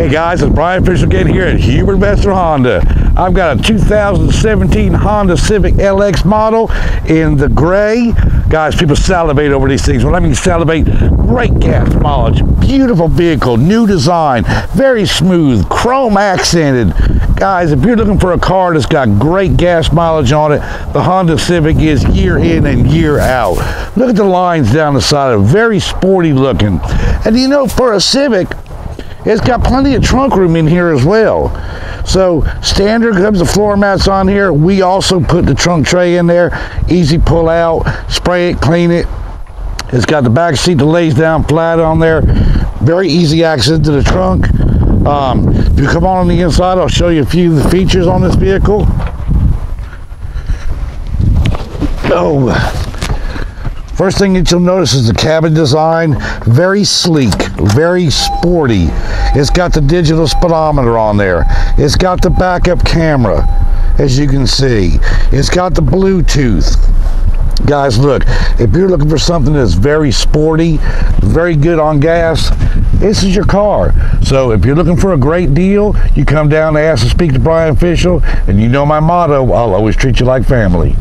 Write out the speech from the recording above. Hey guys, it's Brian Fischel again here at Hubert Vester Honda. I've got a 2017 Honda Civic LX model in the gray. Guys, people salivate over these things. Well, I mean salivate. Great gas mileage, beautiful vehicle, new design, very smooth, chrome accented. Guys, if you're looking for a car that's got great gas mileage on it, the Honda Civic is year in and year out. Look at the lines down the side of it, very sporty looking. And you know, for a Civic, it's got plenty of trunk room in here as well. So standard comes the floor mats on here. We also put the trunk tray in there, easy pull out, spray it, clean it. It's got the back seat that lays down flat on there. Very easy access to the trunk. If you come on the inside, I'll show you a few of the features on this vehicle. First thing that you'll notice is the cabin design, very sleek, very sporty. It's got the digital speedometer on there. It's got the backup camera, as you can see. It's got the Bluetooth. Guys, look, if you're looking for something that's very sporty, very good on gas, this is your car. So if you're looking for a great deal, you come down to Ask to Speak to Brian Fischel, and you know my motto, I'll always treat you like family.